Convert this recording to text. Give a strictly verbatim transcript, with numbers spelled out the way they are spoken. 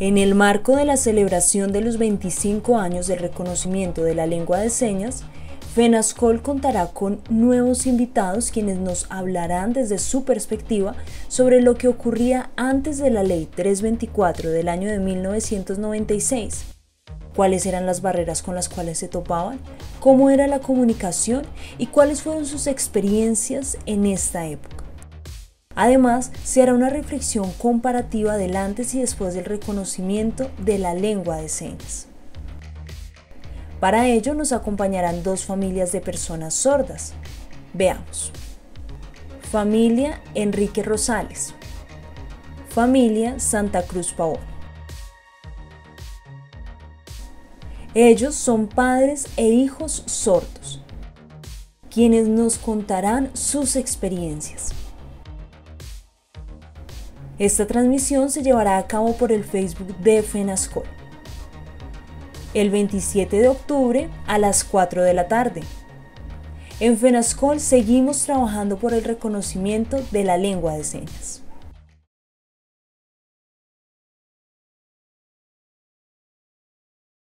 En el marco de la celebración de los veinticinco años del reconocimiento de la lengua de señas, Fenascol contará con nuevos invitados quienes nos hablarán desde su perspectiva sobre lo que ocurría antes de la Ley trescientos veinticuatro del año de mil novecientos noventa y seis, cuáles eran las barreras con las cuales se topaban, cómo era la comunicación y cuáles fueron sus experiencias en esta época. Además, se hará una reflexión comparativa del antes y después del reconocimiento de la lengua de señas. Para ello nos acompañarán dos familias de personas sordas. Veamos. Familia Enríquez Rosales. Familia Santa Cruz Pavón. Ellos son padres e hijos sordos, quienes nos contarán sus experiencias. Esta transmisión se llevará a cabo por el Facebook de Fenascol. El veintisiete de octubre a las cuatro de la tarde. En Fenascol seguimos trabajando por el reconocimiento de la lengua de señas.